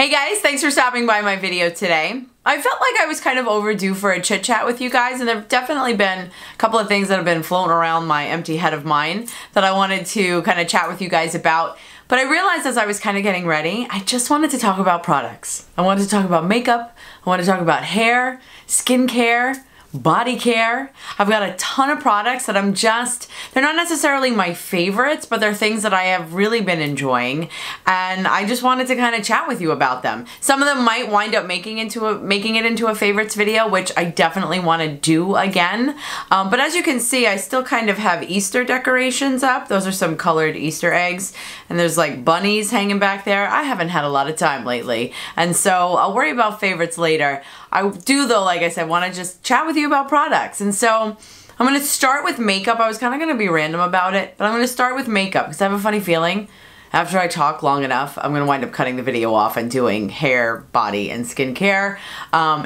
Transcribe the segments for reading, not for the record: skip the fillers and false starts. Hey guys, thanks for stopping by my video today. I felt like I was kind of overdue for a chit chat with you guys, and there have definitely been a couple of things that have been floating around my empty head of mine that I wanted to kind of chat with you guys about. But I realized as I was kind of getting ready, I just wanted to talk about products. I wanted to talk about makeup, I wanted to talk about hair, skincare, body care. I've got a ton of products that I'm just, they're not necessarily my favorites, but they're things that I have really been enjoying, and I just wanted to kind of chat with you about them. Some of them might wind up making it into a favorites video, which I definitely want to do again. But as you can see, I still kind of have Easter decorations up. Those are some colored Easter eggs, and there's like bunnies hanging back there. I haven't had a lot of time lately, and so I'll worry about favorites later. I do though, like I said, want to just chat with you about products. And so I'm going to start with makeup. I was kind of going to be random about it, but I'm going to start with makeup because I have a funny feeling after I talk long enough, I'm going to wind up cutting the video off and doing hair, body, and skincare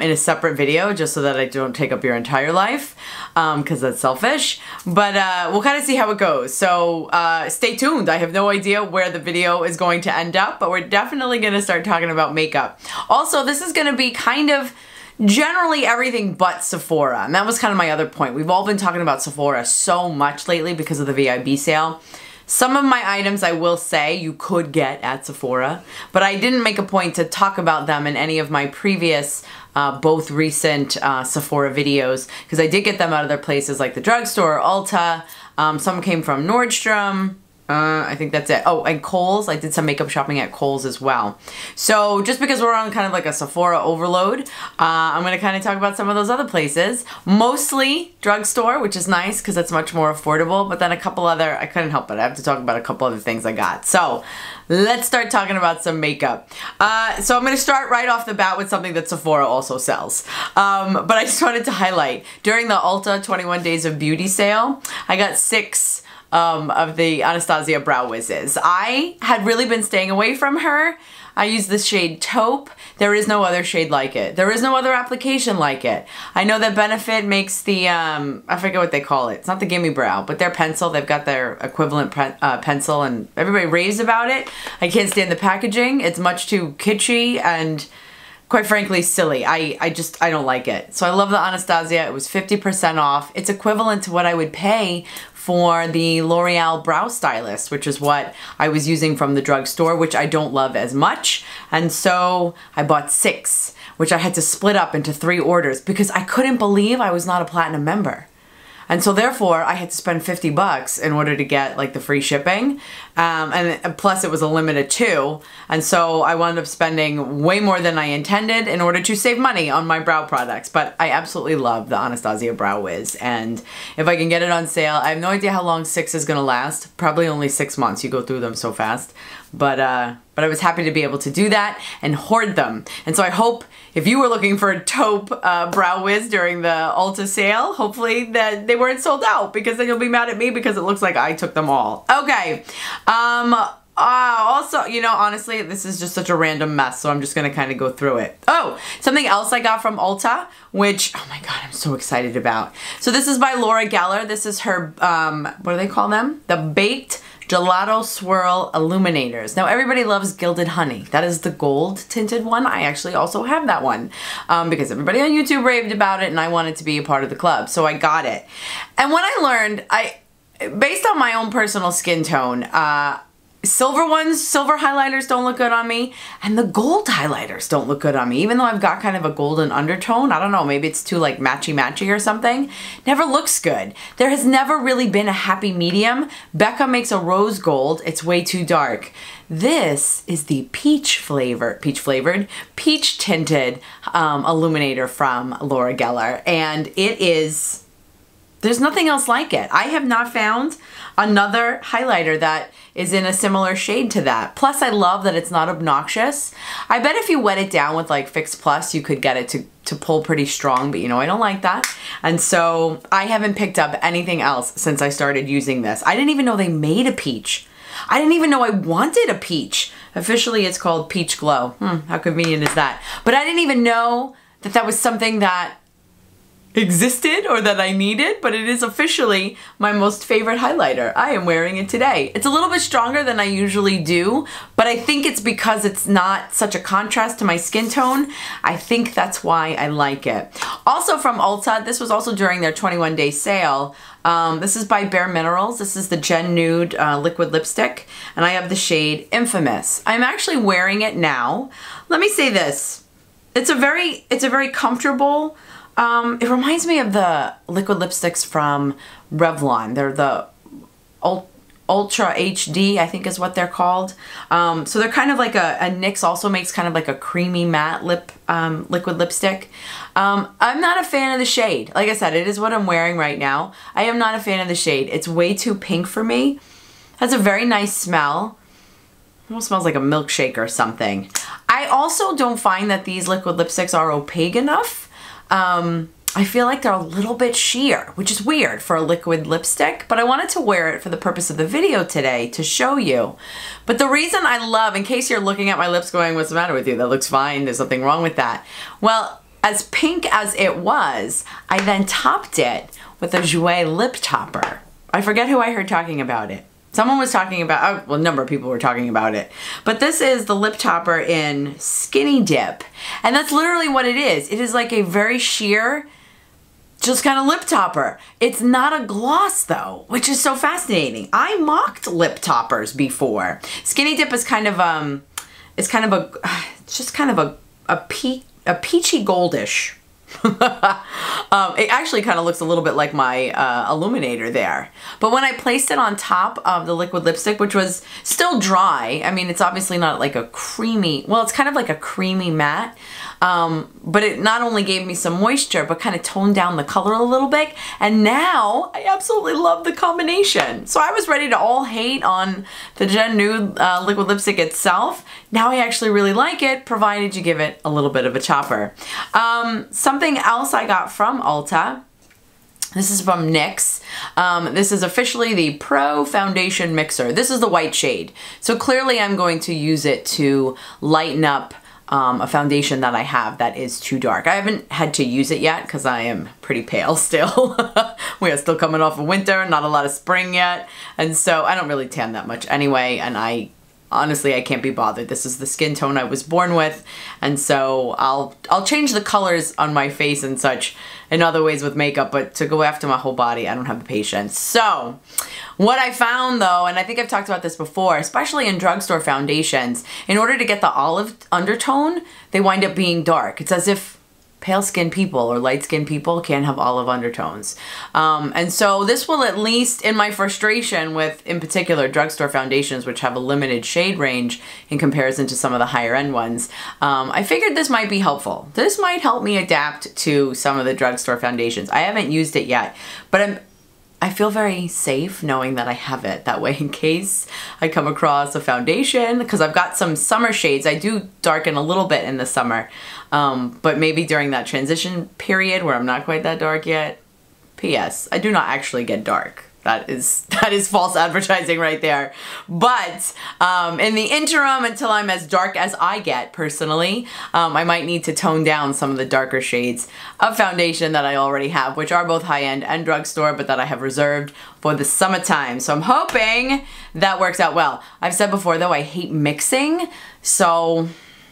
in a separate video just so that I don't take up your entire life because that's selfish. But we'll kind of see how it goes. So stay tuned. I have no idea where the video is going to end up, but we're definitely going to start talking about makeup. Also, this is going to be kind of generally everything but Sephora, and that was kind of my other point. We've all been talking about Sephora so much lately because of the VIB sale. Some of my items I will say you could get at Sephora, but I didn't make a point to talk about them in any of my previous both recent Sephora videos because I did get them out of their places like the drugstore, Ulta, some came from Nordstrom. I think that's it. Oh, and Kohl's. I did some makeup shopping at Kohl's as well. So just because we're on kind of like a Sephora overload, I'm going to kind of talk about some of those other places. Mostly drugstore, which is nice because it's much more affordable, but then a couple other, I couldn't help it. I have to talk about a couple other things I got. So let's start talking about some makeup. So I'm going to start right off the bat with something that Sephora also sells. But I just wanted to highlight, during the Ulta 21 Days of Beauty sale, I got six of the Anastasia Brow Wizzes. I had really been staying away from her. I use the shade Taupe. There is no other shade like it. There is no other application like it. I know that Benefit makes the, I forget what they call it. It's not the Gimme Brow, but their pencil. They've got their equivalent pencil, and everybody raves about it. I can't stand the packaging. It's much too kitschy and quite frankly silly. I don't like it. So I love the Anastasia. It was 50% off. It's equivalent to what I would pay for the L'Oreal Brow Stylist, which is what I was using from the drugstore, which I don't love as much. And so I bought six, which I had to split up into three orders because I couldn't believe I was not a platinum member. And so therefore I had to spend $50 in order to get like the free shipping. And plus it was a limit of two. And so I wound up spending way more than I intended in order to save money on my brow products. But I absolutely love the Anastasia Brow Wiz. And if I can get it on sale, I have no idea how long six is gonna last. Probably only 6 months. You go through them so fast. But I was happy to be able to do that and hoard them. And so I hope if you were looking for a taupe brow wiz during the Ulta sale, hopefully that they weren't sold out because then you'll be mad at me because it looks like I took them all. Okay. Also, you know, honestly, this is just such a random mess, so I'm just gonna kind of go through it. Oh, something else I got from Ulta, which, oh my God, I'm so excited about. So this is by Laura Geller. This is her, what do they call them? The Baked Gelato Swirl Illuminators. Now everybody loves Gilded Honey. That is the gold tinted one. I actually also have that one because everybody on YouTube raved about it and I wanted to be a part of the club, so I got it. And when I learned, based on my own personal skin tone, silver highlighters don't look good on me, and the gold highlighters don't look good on me, even though I've got kind of a golden undertone. I don't know, maybe it's too like matchy-matchy or something. Never looks good. There has never really been a happy medium. Becca makes a rose gold. It's way too dark. This is the peach tinted illuminator from Laura Geller, and it is, there's nothing else like it. I have not found another highlighter that is in a similar shade to that. Plus, I love that it's not obnoxious. I bet if you wet it down with like Fix Plus, you could get it to pull pretty strong, but you know, I don't like that. And so I haven't picked up anything else since I started using this. I didn't even know they made a peach. I didn't even know I wanted a peach. Officially, it's called Peach Glow. How convenient is that? But I didn't even know that that was something that existed or that I needed, but it is officially my most favorite highlighter. I am wearing it today. It's a little bit stronger than I usually do, but I think it's because it's not such a contrast to my skin tone. I think that's why I like it. Also from Ulta, this was also during their 21-day sale. This is by Bare Minerals. This is the Gen Nude Liquid Lipstick, and I have the shade Infamous. I'm actually wearing it now. Let me say this. It's a very comfortable, it reminds me of the liquid lipsticks from Revlon. They're the Ultra HD, I think is what they're called. So they're kind of like a NYX also makes kind of like a creamy matte lip liquid lipstick. I'm not a fan of the shade. Like I said, it is what I'm wearing right now. I am not a fan of the shade. It's way too pink for me. Has a very nice smell. It almost smells like a milkshake or something. I also don't find that these liquid lipsticks are opaque enough. I feel like they're a little bit sheer, which is weird for a liquid lipstick, but I wanted to wear it for the purpose of the video today to show you. But the reason I love, in case you're looking at my lips going, what's the matter with you? That looks fine. There's nothing wrong with that. Well, as pink as it was, I then topped it with a Jouer lip topper. I forget who I heard talking about it. Someone was talking about, well, a number of people were talking about it, but this is the lip topper in Skinny Dip, and that's literally what it is. It is like a very sheer, just kind of lip topper. It's not a gloss though, which is so fascinating. I mocked lip toppers before. Skinny Dip is kind of a peachy goldish. It actually kind of looks a little bit like my illuminator there. But when I placed it on top of the liquid lipstick, which was still dry, I mean, it's obviously not like a creamy, well, it's kind of like a creamy matte, but it not only gave me some moisture, but kind of toned down the color a little bit. And now I absolutely love the combination. So I was ready to all hate on the Gen Nude liquid lipstick itself. Now I actually really like it, provided you give it a little bit of a topper. Something else I got from Ulta. This is from NYX. This is officially the Pro Foundation Mixer. This is the white shade. So clearly I'm going to use it to lighten up a foundation that I have that is too dark. I haven't had to use it yet because I am pretty pale still. We are still coming off of winter, not a lot of spring yet. And so I don't really tan that much anyway, and honestly, I can't be bothered. This is the skin tone I was born with, and so I'll change the colors on my face and such in other ways with makeup, but to go after my whole body, I don't have the patience. So what I found though, and I think I've talked about this before, especially in drugstore foundations, in order to get the olive undertone, they wind up being dark. It's as if pale skin people or light skin people can't have olive undertones. And so this will, at least in my frustration with, in particular, drugstore foundations, which have a limited shade range in comparison to some of the higher end ones, I figured this might be helpful. This might help me adapt to some of the drugstore foundations. I haven't used it yet, but I feel very safe knowing that I have it. That way, in case I come across a foundation, because I've got some summer shades. I do darken a little bit in the summer, but maybe during that transition period where I'm not quite that dark yet. P.S. I do not actually get dark. That is false advertising right there. But in the interim, until I'm as dark as I get personally, I might need to tone down some of the darker shades of foundation that I already have, which are both high-end and drugstore, but that I have reserved for the summertime. So I'm hoping that works out well. I've said before though, I hate mixing, so,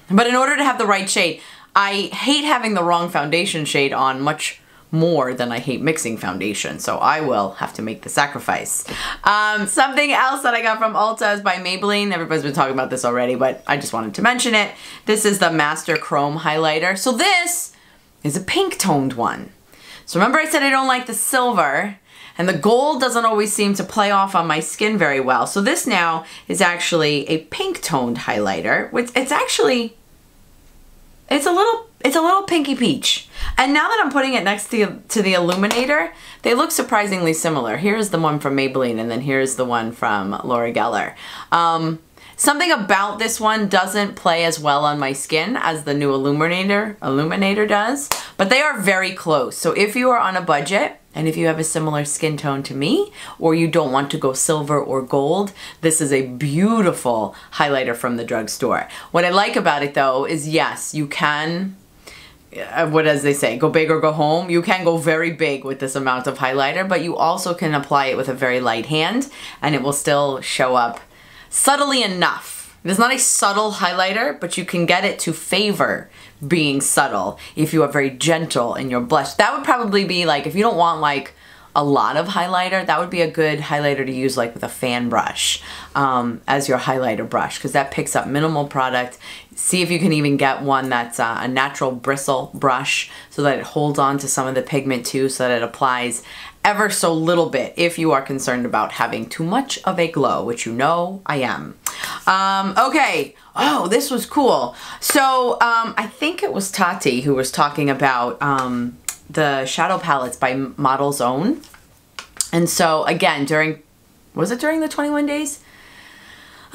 but in order to have the right shade, I hate having the wrong foundation shade on much more than I hate mixing foundation, so I will have to make the sacrifice. Something else that I got from Ulta is by Maybelline. Everybody's been talking about this already, but I just wanted to mention it. This is the Master Chrome Highlighter. So this is a pink-toned one. So remember I said I don't like the silver, and the gold doesn't always seem to play off on my skin very well. So this now is actually a pink-toned highlighter, which it's actually, it's a little pinky peach. And now that I'm putting it next to the illuminator, they look surprisingly similar. Here's the one from Maybelline, and then here's the one from Laura Geller. Something about this one doesn't play as well on my skin as the new illuminator does, but they are very close. So if you are on a budget, and if you have a similar skin tone to me, or you don't want to go silver or gold, this is a beautiful highlighter from the drugstore. What I like about it though is, yes, you can what as they say, go big or go home. You can go very big with this amount of highlighter, but you also can apply it with a very light hand and it will still show up subtly enough. It is not a subtle highlighter, but you can get it to favor being subtle if you are very gentle in your blush. That would probably be like, if you don't want like a lot of highlighter, that would be a good highlighter to use like with a fan brush as your highlighter brush, because that picks up minimal product. See if you can even get one that's a natural bristle brush so that it holds on to some of the pigment too, so that it applies ever so little bit if you are concerned about having too much of a glow, which you know I am. Okay. Oh, this was cool. So I think it was Tati who was talking about the shadow palettes by Models Own. And so again, was it during the 21 days?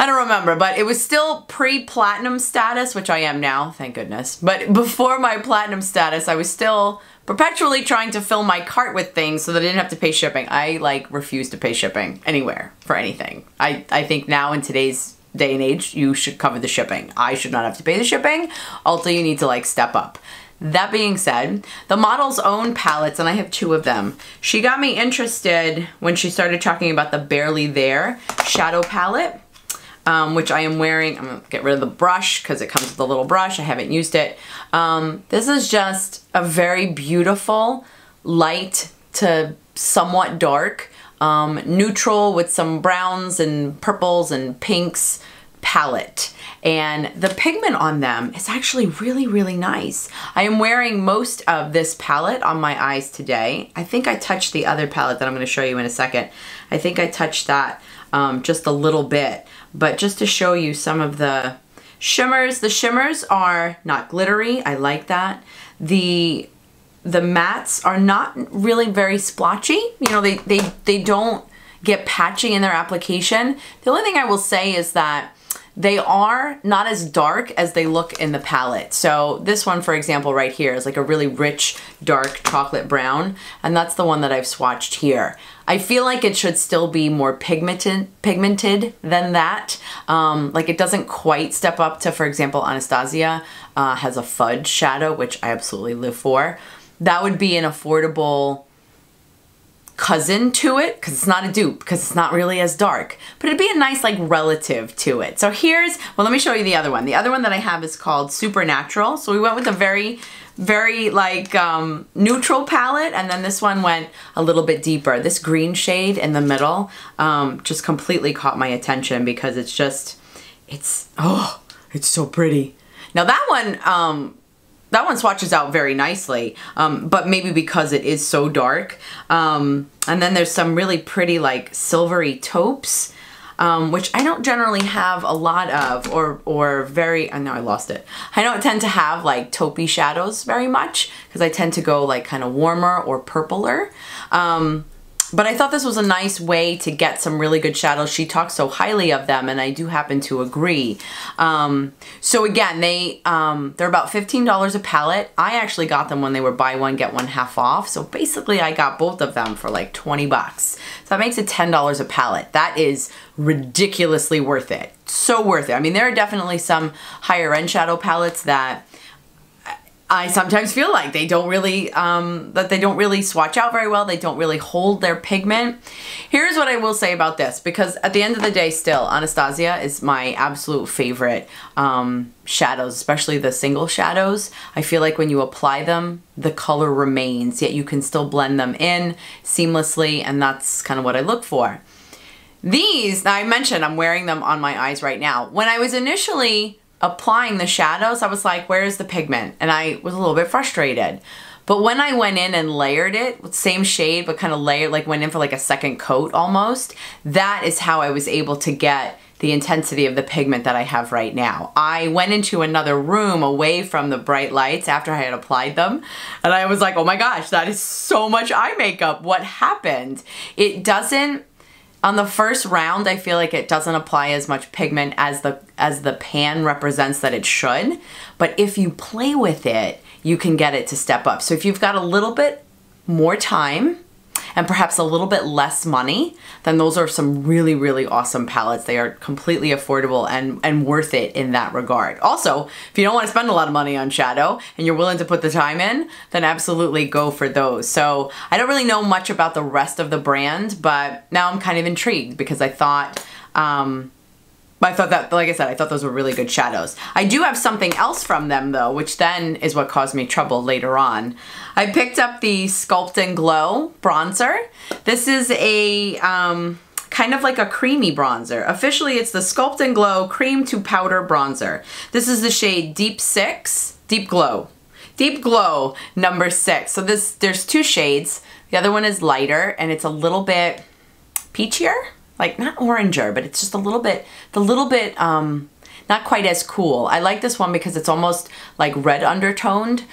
I don't remember, but it was still pre-platinum status, which I am now, thank goodness. But before my platinum status, I was still perpetually trying to fill my cart with things so that I didn't have to pay shipping. I like refuse to pay shipping anywhere for anything. I think now in today's day and age, you should cover the shipping. I should not have to pay the shipping. Ulta, you need to like step up. That being said, the Models Own palettes, and I have two of them. She got me interested when she started talking about the Barely There shadow palette. Which I am wearing. I'm gonna get rid of the brush because it comes with a little brush. I haven't used it. This is just a very beautiful light to somewhat dark, neutral with some browns and purples and pinks palette. And the pigment on them is actually really, really nice. I am wearing most of this palette on my eyes today. I think I touched the other palette that I'm gonna show you in a second. I think I touched that just a little bit. But just to show you some of the shimmers are not glittery. I like that. The mattes are not really very splotchy. You know, they don't get patchy in their application. The only thing I will say is that they are not as dark as they look in the palette. So this one, for example, right here is like a really rich, dark chocolate brown, and that's the one that I've swatched here. I feel like it should still be more pigmented than that. Like it doesn't quite step up to, for example, Anastasia has a fudge shadow, which I absolutely live for. That would be an affordable cousin to it, because it's not a dupe, because it's not really as dark, but it'd be a nice like relative to it. So here's, well, let me show you the other one. The other one that I have is called Supernatural. So we went with a very, very like neutral palette, and then this one went a little bit deeper. This green shade in the middle just completely caught my attention because it's just, oh, it's so pretty. Now that one swatches out very nicely, but maybe because it is so dark. And then there's some really pretty like silvery taupes, which I don't generally have a lot of, or very, oh, no, I lost it. I don't tend to have like taupey shadows very much because I tend to go like kind of warmer or purpler. But I thought this was a nice way to get some really good shadows. She talks so highly of them, and I do happen to agree. So again, they're about $15 a palette. I actually got them when they were buy one, get one half off. So basically I got both of them for like 20 bucks. So that makes it $10 a palette. That is ridiculously worth it. So worth it. I mean, there are definitely some higher end shadow palettes that I sometimes feel like they don't really, that they don't really swatch out very well. They don't really hold their pigment. Here's what I will say about this, because at the end of the day, still, Anastasia is my absolute favorite shadows, especially the single shadows. I feel like when you apply them, the color remains, yet you can still blend them in seamlessly, and that's kind of what I look for. These, now I mentioned I'm wearing them on my eyes right now. When I was initially applying the shadows, I was like, where's the pigment? And I was a little bit frustrated. But when I went in and layered it with same shade, but kind of layered, like went in for like a second coat almost, that is how I was able to get the intensity of the pigment that I have right now. I went into another room away from the bright lights after I had applied them, and I was like, oh my gosh, that is so much eye makeup. What happened? It doesn't, on the first round, I feel like it doesn't apply as much pigment as the pan represents that it should, but if you play with it, you can get it to step up. So if you've got a little bit more time, and perhaps a little bit less money, then those are some really, really awesome palettes. They are completely affordable and worth it in that regard. Also, if you don't want to spend a lot of money on shadow and you're willing to put the time in, then absolutely go for those. So I don't really know much about the rest of the brand, but now I'm kind of intrigued because I thought that, like I said, I thought those were really good shadows. I do have something else from them though, which then is what caused me trouble later on. I picked up the Sculpt and Glow bronzer. This is a kind of like a creamy bronzer. Officially, it's the Sculpt and Glow Cream to Powder Bronzer. This is the shade Deep Glow number 6. So there's two shades. The other one is lighter and it's a little bit peachier. Like not oranger, but it's just a little bit not quite as cool. I like this one because it's almost like red undertoned,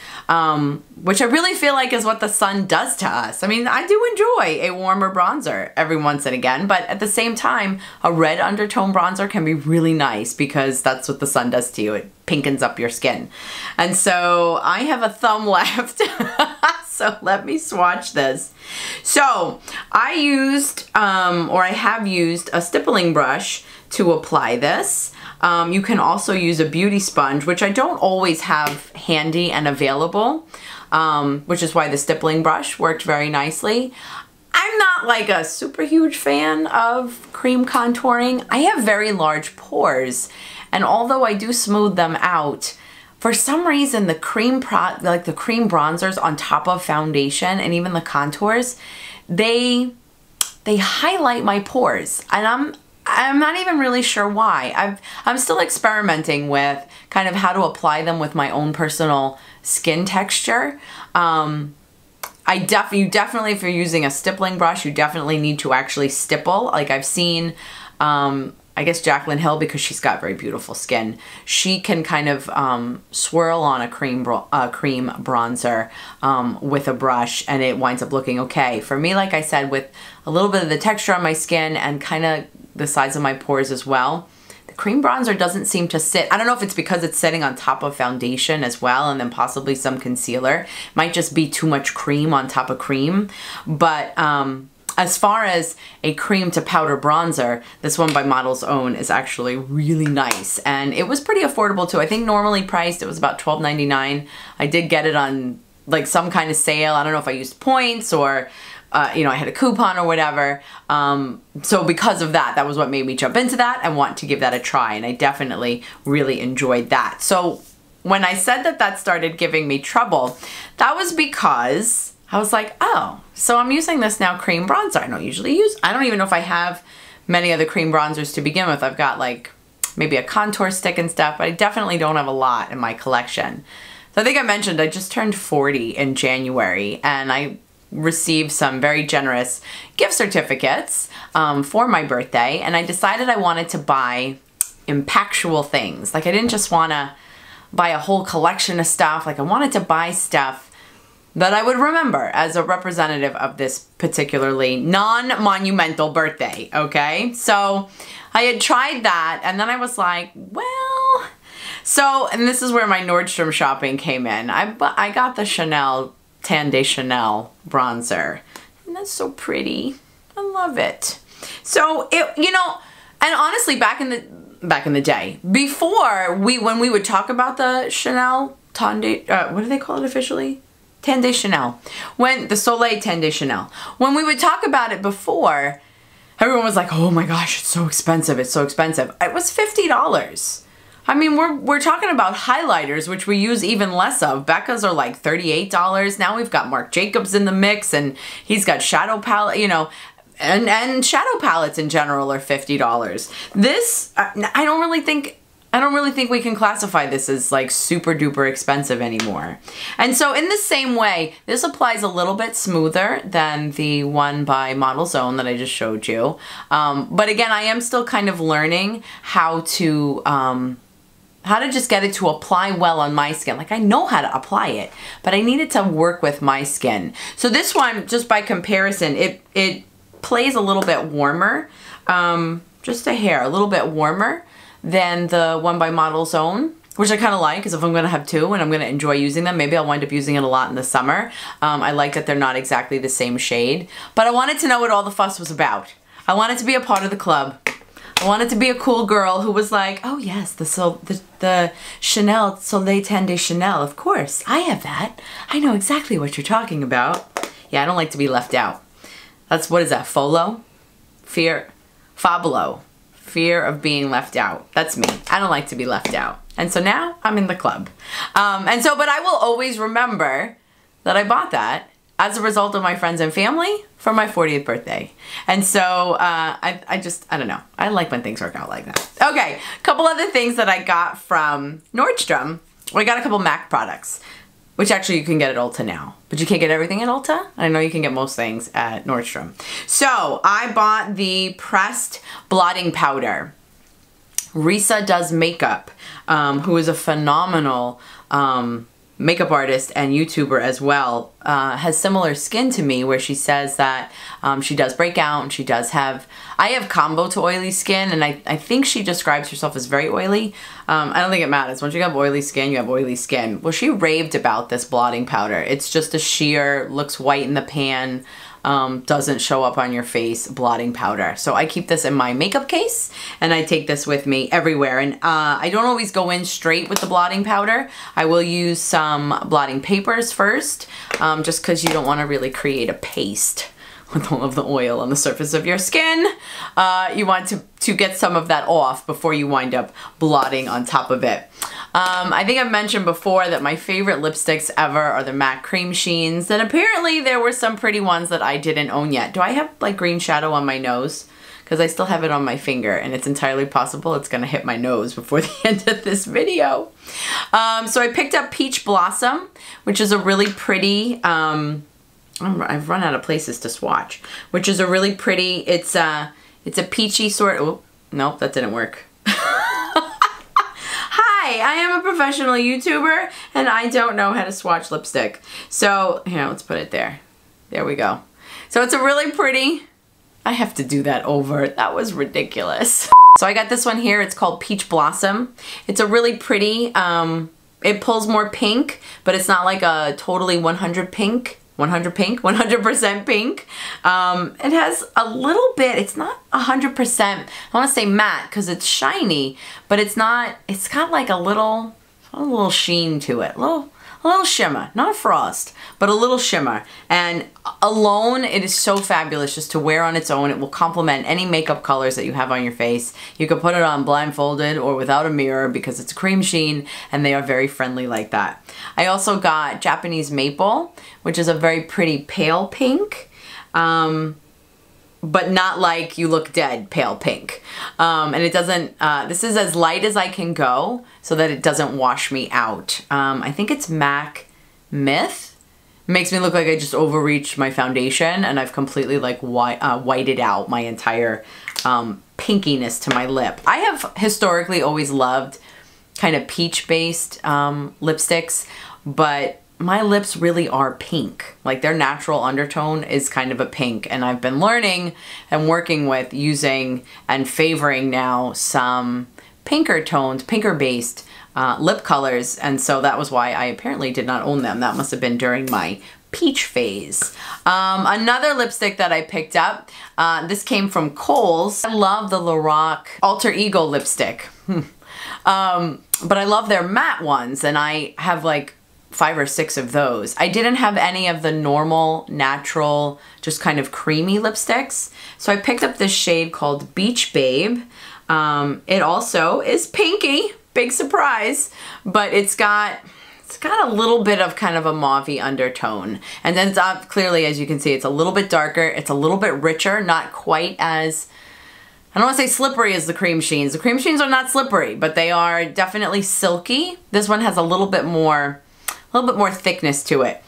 which I really feel like is what the sun does to us. I mean, I do enjoy a warmer bronzer every once and again, but at the same time, a red undertone bronzer can be really nice because that's what the sun does to you. It pinkens up your skin. And so I have a thumb left. So let me swatch this. So I used, or I have used a stippling brush to apply this. You can also use a beauty sponge, which I don't always have handy and available, which is why the stippling brush worked very nicely. I'm not like a super huge fan of cream contouring. I have very large pores, and although I do smooth them out, for some reason, the cream bronzers on top of foundation and even the contours, they highlight my pores, and I'm not even really sure why. I'm still experimenting with kind of how to apply them with my own personal skin texture. You definitely, if you're using a stippling brush, you definitely need to actually stipple. Like I've seen, I guess Jaclyn Hill, because she's got very beautiful skin, she can kind of swirl on a cream bronzer with a brush, and it winds up looking okay. For me, like I said, with a little bit of the texture on my skin and kind of the size of my pores as well, the cream bronzer doesn't seem to sit. I don't know if it's because it's sitting on top of foundation as well, and then possibly some concealer. It might just be too much cream on top of cream, but as far as a cream to powder bronzer, this one by Models Own is actually really nice. And it was pretty affordable too. I think normally priced, it was about $12.99. I did get it on like some kind of sale. I don't know if I used points or, I had a coupon or whatever. So because of that, that was what made me jump into that and want to give that a try. And I definitely really enjoyed that. So when I said that started giving me trouble, that was because I was like, oh, so I'm using this now cream bronzer. I don't even know if I have many other cream bronzers to begin with. I've got like maybe a contour stick and stuff, but I definitely don't have a lot in my collection. So I think I mentioned I just turned 40 in January, and I received some very generous gift certificates for my birthday, and I decided I wanted to buy impactful things. Like I didn't just want to buy a whole collection of stuff. Like I wanted to buy stuff that I would remember as a representative of this particularly non-monumental birthday, okay? So I had tried that, and then I was like, well, and this is where my Nordstrom shopping came in. I got the Chanel Tan de Chanel bronzer, and that's so pretty. I love it. So and honestly, back in the day, when we would talk about the Chanel Tan de, what do they call it officially? Tan de Chanel, the Soleil Tan de Chanel. When we would talk about it before, everyone was like, oh my gosh, it's so expensive, it's so expensive. It was $50. I mean, we're talking about highlighters, which we use even less of. Becca's are like $38. Now we've got Marc Jacobs in the mix, and he's got shadow palette, and shadow palettes in general are $50. This, I don't really think we can classify this as like super duper expensive anymore. And so in the same way, this applies a little bit smoother than the one by Models Own that I just showed you. But again, I am still kind of learning how to just get it to apply well on my skin. Like I know how to apply it, but I needed to work with my skin. So this one, just by comparison, it plays a little bit warmer, just a hair, a little bit warmer than the one by Models Own. which I kind of like, because if I'm going to have two and I'm going to enjoy using them, maybe I'll wind up using it a lot in the summer. I like that they're not exactly the same shade. But I wanted to know what all the fuss was about. I wanted to be a part of the club. I wanted to be a cool girl who was like, oh yes, the Chanel Soleil Tendre Chanel, of course. I have that. I know exactly what you're talking about. Yeah, I don't like to be left out. That's, what is that, FOLO? Fear, Fablo. Fear of being left out. That's me. I don't like to be left out. And so now I'm in the club. But I will always remember that I bought that as a result of my friends and family for my 40th birthday. And so I don't know. I like when things work out like that. Okay, a couple other things that I got from Nordstrom. I got a couple MAC products, which actually you can get at Ulta now. But you can't get everything at Ulta. I know you can get most things at Nordstrom. So I bought the pressed blotting powder. Risa Does Makeup, who is a phenomenal makeup artist and YouTuber as well, has similar skin to me, where she says that she does break out and she does have, I have combo to oily skin, and I think she describes herself as very oily. I don't think it matters. Once you have oily skin, you have oily skin. Well, she raved about this blotting powder. It's just a sheer, looks white in the pan, doesn't show up on your face blotting powder. So I keep this in my makeup case and I take this with me everywhere. And I don't always go in straight with the blotting powder. I will use some blotting papers first, just because you don't want to really create a paste with all of the oil on the surface of your skin. You want to get some of that off before you wind up blotting on top of it. I think I've mentioned before that my favorite lipsticks ever are the MAC cream sheens, and apparently there were some pretty ones that I didn't own yet. Do I have like green shadow on my nose? Because I still have it on my finger, and it's entirely possible it's gonna hit my nose before the end of this video. So I picked up Peach Blossom, which is a really pretty, I've run out of places to swatch, which is a really pretty, it's a peachy sort, oh, nope, that didn't work. Hi, I am a professional YouTuber and I don't know how to swatch lipstick. So, you know, let's put it there. There we go. So it's a really pretty, I have to do that over. That was ridiculous. So I got this one here. It's called Peach Blossom. It's a really pretty, it pulls more pink, but it's not like a totally 100% pink. It has a little bit, it's not 100%, I want to say matte because it's shiny, but it's not, it's got like a little sheen to it, a little shimmer, not a frost, but a little shimmer. And alone, it is so fabulous just to wear on its own. It will complement any makeup colors that you have on your face. You can put it on blindfolded or without a mirror because it's a cream sheen, and they are very friendly like that. I also got Japanese Maple, which is a very pretty pale pink, but not like you look dead pale pink. And it doesn't, this is as light as I can go so that it doesn't wash me out. I think it's MAC Myth. It makes me look like I just overreached my foundation and I've completely like whited out my entire pinkiness to my lip. I have historically always loved kind of peach-based lipsticks, but my lips really are pink. Like their natural undertone is kind of a pink, and I've been learning and working with using and favoring now some pinker toned, pinker based lip colors, and so that was why I apparently did not own them. That must have been during my peach phase. Another lipstick that I picked up, this came from Kohl's. I love the Lorac Alter Ego lipstick, but I love their matte ones, and I have like 5 or 6 of those. I didn't have any of the normal, natural, just kind of creamy lipsticks. So I picked up this shade called Beach Babe. It also is pinky, big surprise, but it's got a little bit of kind of a mauve-y undertone. And then it's clearly, as you can see, it's a little bit darker, it's a little bit richer, not quite as, I don't want to say slippery as the cream sheens. The cream sheens are not slippery, but they are definitely silky. This one has a little bit more thickness to it.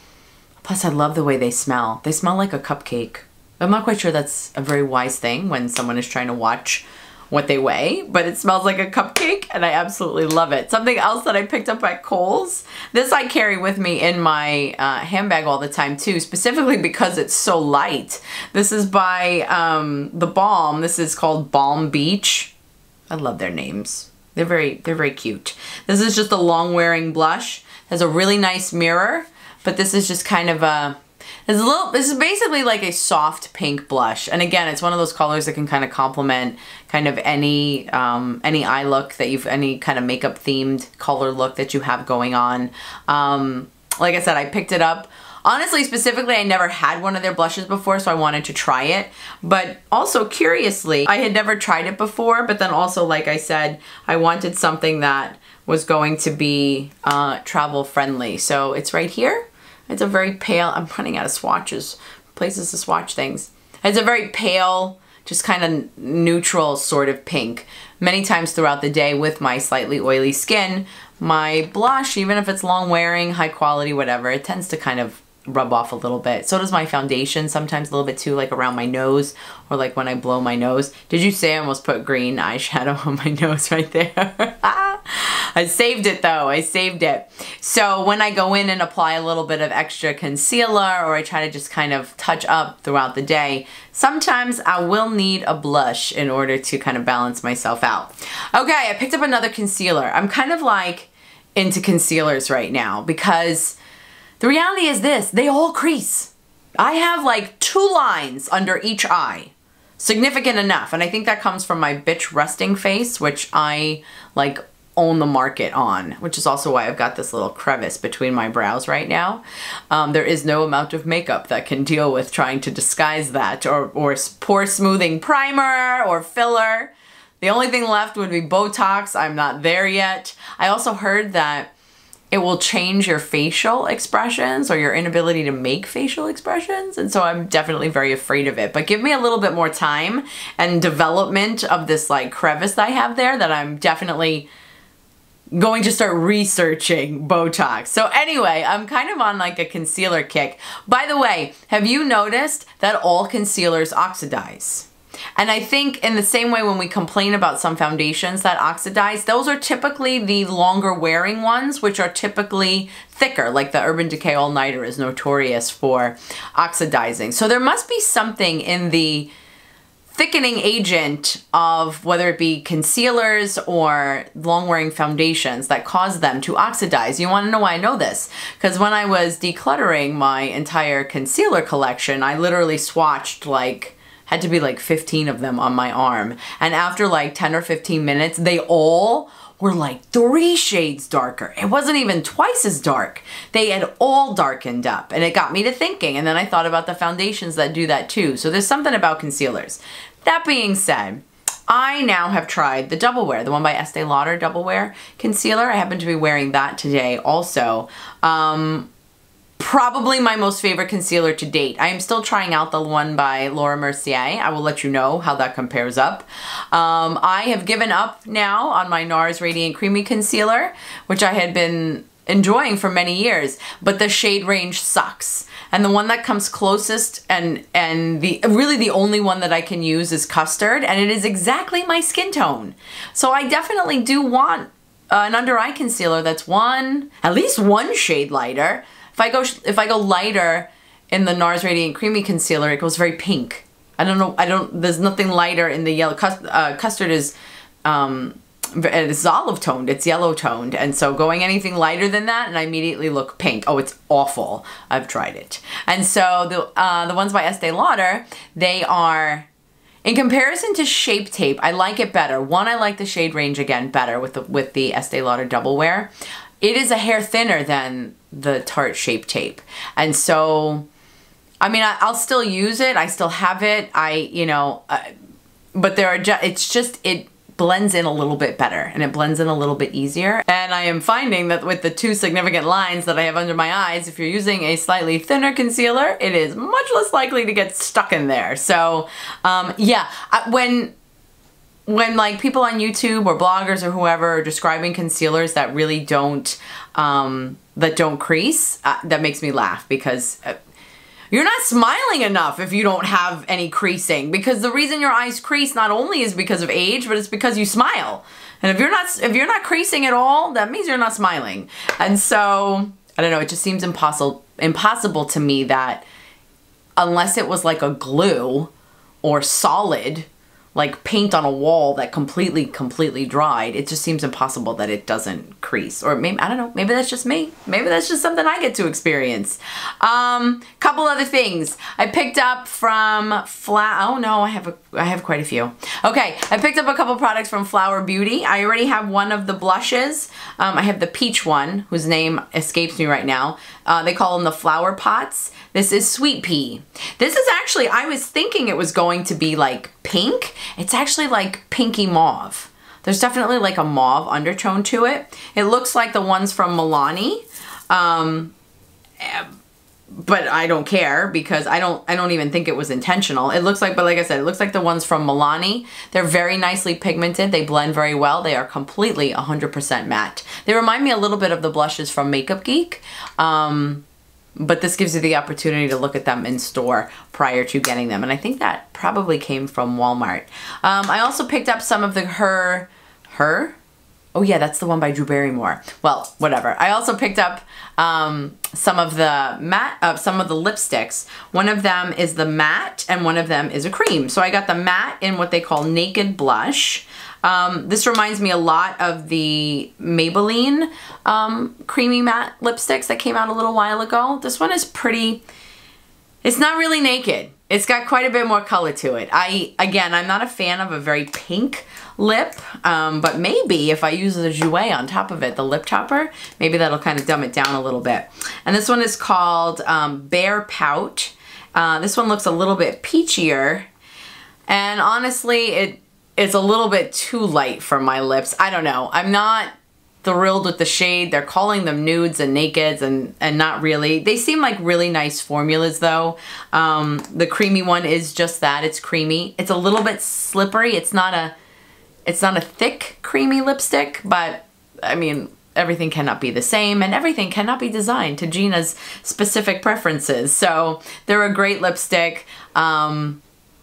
Plus, I love the way they smell. They smell like a cupcake. I'm not quite sure that's a very wise thing when someone is trying to watch what they weigh, but it smells like a cupcake and I absolutely love it. Something else that I picked up at Kohl's, this I carry with me in my handbag all the time too, specifically because it's so light. This is by The Balm. This is called Balm Beach. I love their names. They're very cute. This is just a long wearing blush. Has a really nice mirror, but this is just kind of a, it's a little, this is basically like a soft pink blush. And again, it's one of those colors that can kind of complement kind of any eye look that you've, any kind of makeup themed color look that you have going on. Like I said, I picked it up. Honestly, specifically, I never had one of their blushes before, so I wanted to try it. But also, curiously, I had never tried it before, but then also, like I said, I wanted something that was going to be travel friendly. So it's right here. It's a very pale, I'm running out of swatches, places to swatch things. It's a very pale, just kind of neutral sort of pink. Many times throughout the day with my slightly oily skin, my blush, even if it's long wearing, high quality, whatever, it tends to kind of rub off a little bit. So does my foundation, sometimes a little bit too, like around my nose or like when I blow my nose. Did you say I almost put green eyeshadow on my nose right there? I saved it though, I saved it. So when I go in and apply a little bit of extra concealer or I try to just kind of touch up throughout the day, sometimes I will need a blush in order to kind of balance myself out. Okay, I picked up another concealer. I'm kind of like into concealers right now because the reality is this, they all crease. I have like 2 lines under each eye. Significant enough. And I think that comes from my bitch resting face, which I like own the market on, which is also why I've got this little crevice between my brows right now. There is no amount of makeup that can deal with trying to disguise that or pore smoothing primer or filler. The only thing left would be Botox. I'm not there yet. I also heard that it will change your facial expressions or your inability to make facial expressions. And so I'm definitely very afraid of it, but give me a little bit more time and development of this like crevice that I have there that I'm definitely going to start researching Botox. So anyway, I'm kind of on like a concealer kick. By the way, have you noticed that all concealers oxidize? And I think in the same way when we complain about some foundations that oxidize, those are typically the longer wearing ones, which are typically thicker, like the Urban Decay All Nighter is notorious for oxidizing. So there must be something in the thickening agent of whether it be concealers or long wearing foundations that cause them to oxidize. You want to know why I know this? Because when I was decluttering my entire concealer collection, I literally swatched like, had to be like 15 of them on my arm. And after like 10 or 15 minutes, they all were like 3 shades darker. It wasn't even twice as dark. They had all darkened up and it got me to thinking. And then I thought about the foundations that do that too. So there's something about concealers. That being said, I now have tried the Double Wear, the one by Estee Lauder Double Wear concealer. I happen to be wearing that today also. Probably my most favorite concealer to date. I am still trying out the one by Laura Mercier. I will let you know how that compares up. I have given up now on my NARS Radiant Creamy Concealer, which I had been enjoying for many years, but the shade range sucks. And the one that comes closest and the really the only one that I can use is Custard, and it is exactly my skin tone. So I definitely do want an under eye concealer that's at least one shade lighter. If I go lighter in the NARS Radiant Creamy Concealer, it goes very pink. There's nothing lighter in the yellow. Custard is, it's olive toned, it's yellow toned. And so going anything lighter than that and I immediately look pink. Oh, it's awful. I've tried it. And so the ones by Estee Lauder, they are, in comparison to Shape Tape, I like it better. One, I like the shade range again better with the Estee Lauder Double Wear. It is a hair thinner than the Tarte Shape Tape. And so, I mean, I'll still use it. I still have it. But there are just, it's just, it blends in a little bit better and it blends in a little bit easier. And I am finding that with the 2 significant lines that I have under my eyes, if you're using a slightly thinner concealer, it is much less likely to get stuck in there. So, yeah, when like people on YouTube or bloggers or whoever are describing concealers that really don't crease, that makes me laugh because you're not smiling enough if you don't have any creasing, because the reason your eyes crease not only is because of age, but it's because you smile. And if you're not creasing at all, that means you're not smiling. And so, I don't know, it just seems impossible to me that unless it was like a glue or solid like paint on a wall that completely dried. It just seems impossible that it doesn't crease. Or maybe, I don't know, maybe that's just me. Maybe that's just something I get to experience. Couple other things I picked up from oh no, I have quite a few. Okay, I picked up a couple products from Flower Beauty. I already have one of the blushes. I have the peach one, whose name escapes me right now. They call them the flower pots. This is Sweet Pea. This is actually, I was thinking it was going to be like pink. It's actually like pinky mauve. There's definitely like a mauve undertone to it. It looks like the ones from Milani, but I don't care because I don't even think it was intentional. It looks like, but like I said, it looks like the ones from Milani. They're very nicely pigmented. They blend very well. They are completely 100% matte. They remind me a little bit of the blushes from Makeup Geek. But this gives you the opportunity to look at them in store prior to getting them. And I think that probably came from Walmart. I also picked up some of the oh yeah, that's the one by Drew Barrymore. Well, whatever. I also picked up some of the matte, some of the lipsticks. One of them is the matte and one of them is a cream. So I got the matte in what they call Naked Blush. This reminds me a lot of the Maybelline creamy matte lipsticks that came out a little while ago. This one is pretty, it's not really naked. It's got quite a bit more color to it. Again, I'm not a fan of a very pink lip, but maybe if I use the Jouer on top of it, the lip topper, maybe that'll kind of dumb it down a little bit. And this one is called Bare Pout. This one looks a little bit peachier, and honestly, it's a little bit too light for my lips. I don't know. I'm not thrilled with the shade. They're calling them nudes and nakeds and not really. They seem like really nice formulas though. The creamy one is just that. It's creamy. It's a little bit slippery. It's not a thick creamy lipstick, but I mean, everything cannot be the same and everything cannot be designed to Gina's specific preferences. So they're a great lipstick.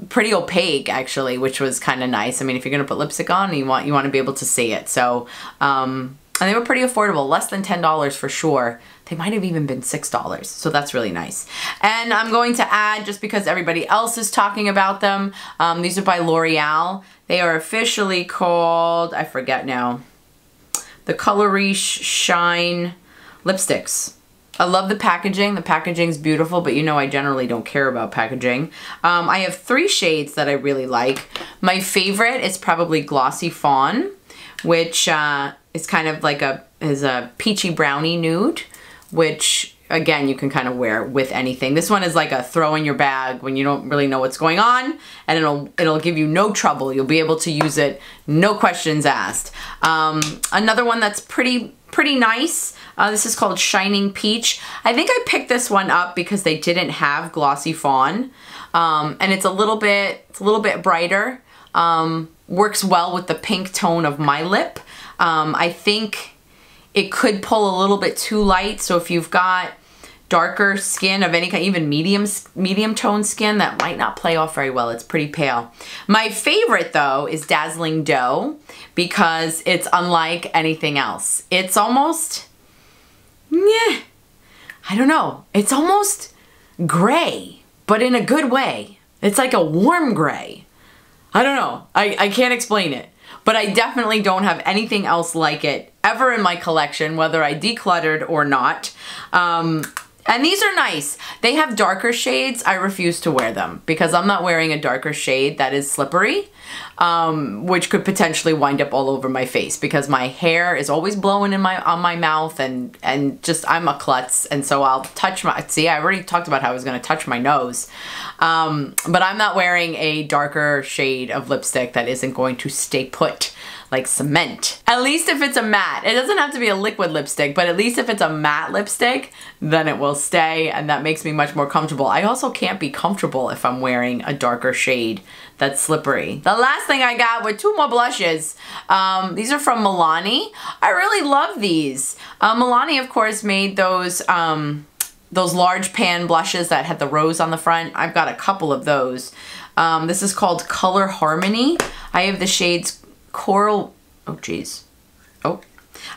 Pretty opaque actually, which was kind of nice. I mean, if you're gonna put lipstick on, you want to be able to see it. So and they were pretty affordable, less than $10 for sure. They might have even been $6, so that's really nice. And I'm going to add, just because everybody else is talking about them, these are by L'Oreal. They are officially called, I forget now, the Colorische Shine lipsticks. I love the packaging. The packaging's beautiful, but you know I generally don't care about packaging. I have three shades that I really like. My favorite is probably Glossy Fawn, which is kind of like a peachy brownie nude, which again, you can kind of wear with anything. This one is like a throw in your bag when you don't really know what's going on, and it'll give you no trouble. You'll be able to use it, no questions asked. Another one that's pretty nice. This is called Shining Peach. I think I picked this one up because they didn't have Glossy Fawn, and it's a little bit brighter. Works well with the pink tone of my lip. I think it could pull a little bit too light, so if you've got darker skin of any kind, even medium toned skin, that might not play off very well. It's pretty pale. My favorite though is Dazzling Doe because it's unlike anything else. It's almost, yeah, I don't know. It's almost gray, but in a good way. It's like a warm gray. I don't know. I can't explain it. But I definitely don't have anything else like it ever in my collection, whether I decluttered or not. And these are nice. They have darker shades. I refuse to wear them because I'm not wearing a darker shade that is slippery, which could potentially wind up all over my face because my hair is always blowing on my mouth and just, I'm a klutz. And so I'll touch my, see, I already talked about how I was going to touch my nose. But I'm not wearing a darker shade of lipstick that isn't going to stay put like cement. At least if it's a matte. It doesn't have to be a liquid lipstick, but at least if it's a matte lipstick, then it will stay, and that makes me much more comfortable. I also can't be comfortable if I'm wearing a darker shade that's slippery. The last thing I got were two more blushes. These are from Milani. I really love these. Milani, of course, made those large pan blushes that had the rose on the front. I've got a couple of those. This is called Color Harmony. I have the shades Coral, oh geez, oh,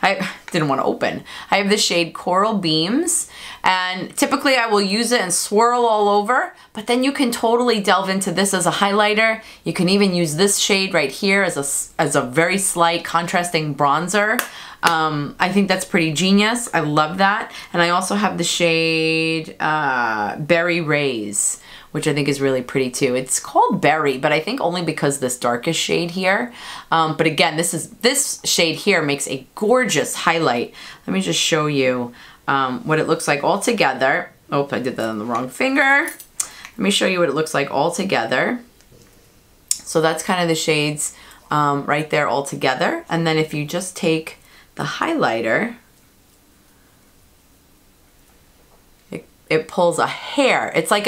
I didn't want to open. I have the shade Coral Beams, and typically I will use it and swirl all over, but then you can totally delve into this as a highlighter. You can even use this shade right here as a very slight contrasting bronzer. I think that's pretty genius. I love that. And I also have the shade Berry Rays, which I think is really pretty too. It's called Berry, but I think only because this darkest shade here. But again, this shade here makes a gorgeous highlight. Let me just show you what it looks like all together. Oh, I did that on the wrong finger. Let me show you what it looks like all together. So that's kind of the shades right there all together. And then if you just take the highlighter, it pulls a hair. It's like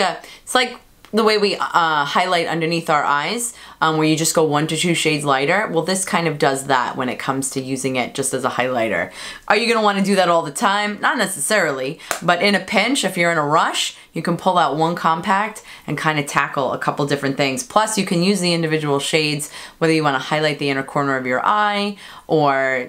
the way we highlight underneath our eyes, where you just go 1 to 2 shades lighter. Well, this kind of does that when it comes to using it just as a highlighter. Are you gonna wanna do that all the time? Not necessarily, but in a pinch, if you're in a rush, you can pull out one compact and kind of tackle a couple different things. Plus, you can use the individual shades, whether you wanna highlight the inner corner of your eye, or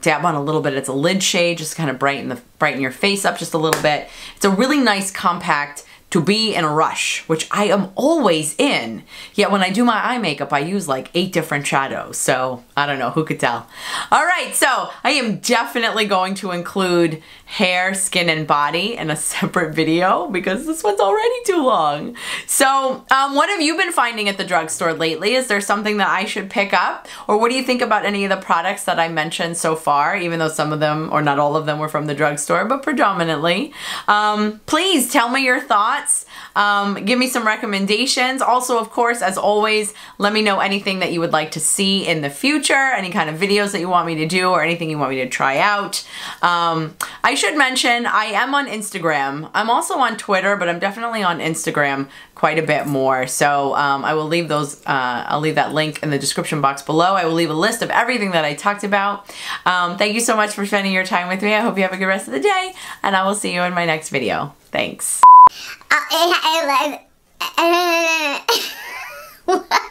dab on a little bit. It's a lid shade, just kind of brighten your face up just a little bit. It's a really nice compact to be in a rush, which I am always in. Yet when I do my eye makeup, I use like 8 different shadows. So I don't know, who could tell? All right, so I am definitely going to include hair, skin, and body in a separate video because this one's already too long. So what have you been finding at the drugstore lately? Is there something that I should pick up? Or what do you think about any of the products that I mentioned so far, even though some of them, or not all of them, were from the drugstore, but predominantly? Please tell me your thoughts. Give me some recommendations. Also, of course, as always, let me know anything that you would like to see in the future, any kind of videos that you want me to do or anything you want me to try out. I should mention I am on Instagram. I'm also on Twitter, but I'm definitely on Instagram quite a bit more. So I will leave those, I'll leave that link in the description box below. I will leave a list of everything that I talked about. Thank you so much for spending your time with me. I hope you have a good rest of the day, and I will see you in my next video. Thanks. I love.